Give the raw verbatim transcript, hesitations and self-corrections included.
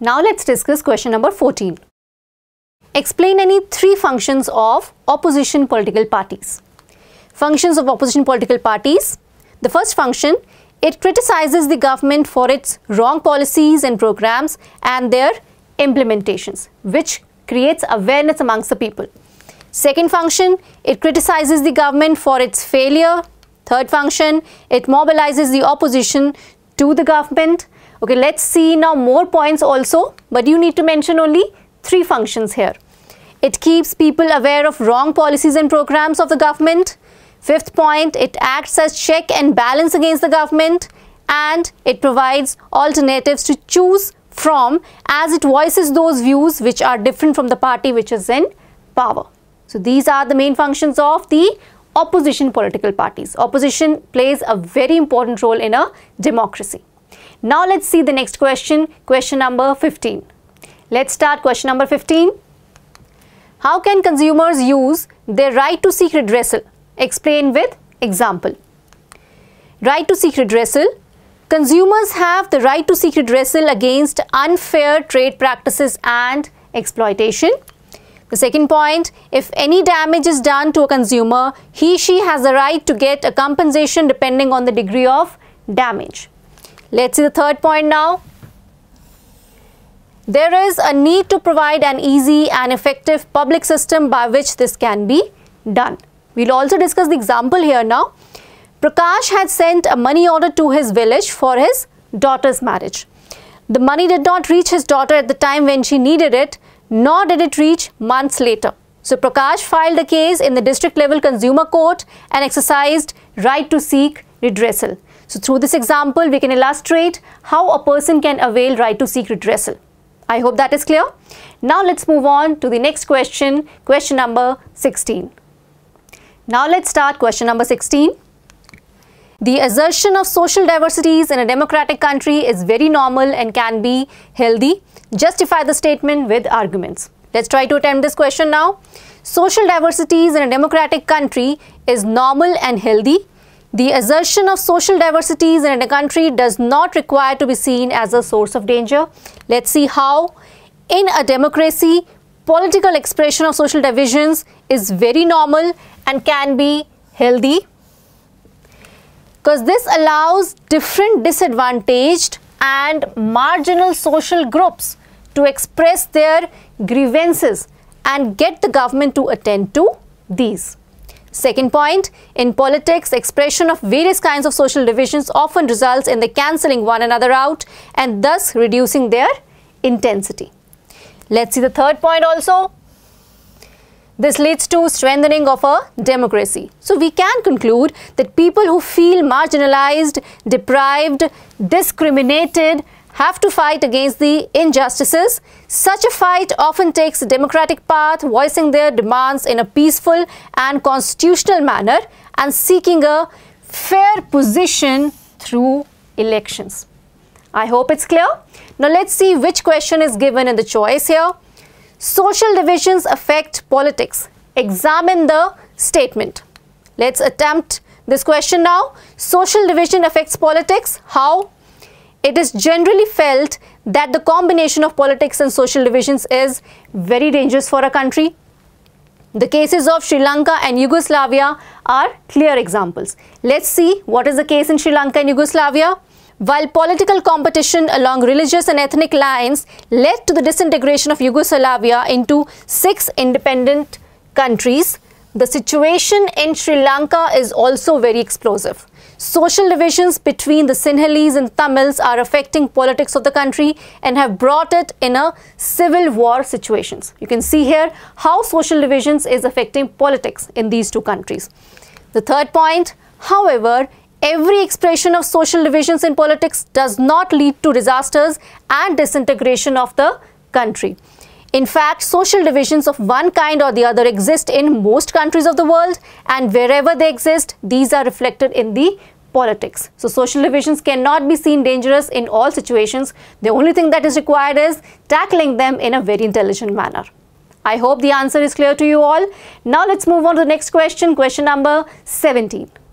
Now let's discuss question number fourteen. Explain any three functions of opposition political parties. Functions of opposition political parties. The first function, it criticizes the government for its wrong policies and programs and their implementations, which creates awareness amongst the people. Second function, it criticizes the government for its failure. Third function, it mobilizes the opposition to the government. Okay, let's see now more points also, but you need to mention only three functions here. It keeps people aware of wrong policies and programs of the government. Fifth point, it acts as check and balance against the government, and it provides alternatives to choose from as it voices those views which are different from the party which is in power. So these are the main functions of the opposition political parties. Opposition plays a very important role in a democracy. Now let's see the next question, question number fifteen. Let's start question number fifteen. How can consumers use their right to seek redressal? Explain with example. Right to seek redressal. Consumers have the right to seek redressal against unfair trade practices and exploitation. The second point, if any damage is done to a consumer, he, she has the right to get a compensation depending on the degree of damage. Let's see the third point now. There is a need to provide an easy and effective public system by which this can be done. We'll also discuss the example here now. Prakash had sent a money order to his village for his daughter's marriage. The money did not reach his daughter at the time when she needed it, nor did it reach months later. So Prakash filed a case in the district level consumer court and exercised right to seek redressal. So through this example, we can illustrate how a person can avail right to seek redressal. I hope that is clear. Now let's move on to the next question, question number sixteen. Now let's start question number sixteen. The assertion of social diversities in a democratic country is very normal and can be healthy. Justify the statement with arguments. Let's try to attempt this question now. Social diversities in a democratic country is normal and healthy. The assertion of social diversities in a country does not require to be seen as a source of danger. Let's see how. In a democracy, political expression of social divisions is very normal and can be healthy, because this allows different disadvantaged and marginal social groups to express their grievances and get the government to attend to these. Second point, in politics, expression of various kinds of social divisions often results in the cancelling one another out and thus reducing their intensity. Let's see the third point also. This leads to strengthening of a democracy. So we can conclude that people who feel marginalized, deprived, discriminated have to fight against the injustices. Such a fight often takes a democratic path, voicing their demands in a peaceful and constitutional manner and seeking a fair position through elections. I hope it's clear. Now let's see which question is given in the choice here. Social divisions affect politics. Examine the statement. Let's attempt this question now. Social division affects politics. How? It is generally felt that the combination of politics and social divisions is very dangerous for a country. The cases of Sri Lanka and Yugoslavia are clear examples. Let's see what is the case in Sri Lanka and Yugoslavia. While political competition along religious and ethnic lines led to the disintegration of Yugoslavia into six independent countries, the situation in Sri Lanka is also very explosive. Social divisions between the Sinhalese and Tamils are affecting politics of the country and have brought it in a civil war situations. You can see here how social divisions is affecting politics in these two countries. The third point, however, every expression of social divisions in politics does not lead to disasters and disintegration of the country. In fact, social divisions of one kind or the other exist in most countries of the world, and wherever they exist, these are reflected in the politics. So social divisions cannot be seen dangerous in all situations. The only thing that is required is tackling them in a very intelligent manner. I hope the answer is clear to you all. Now let's move on to the next question, question number seventeen.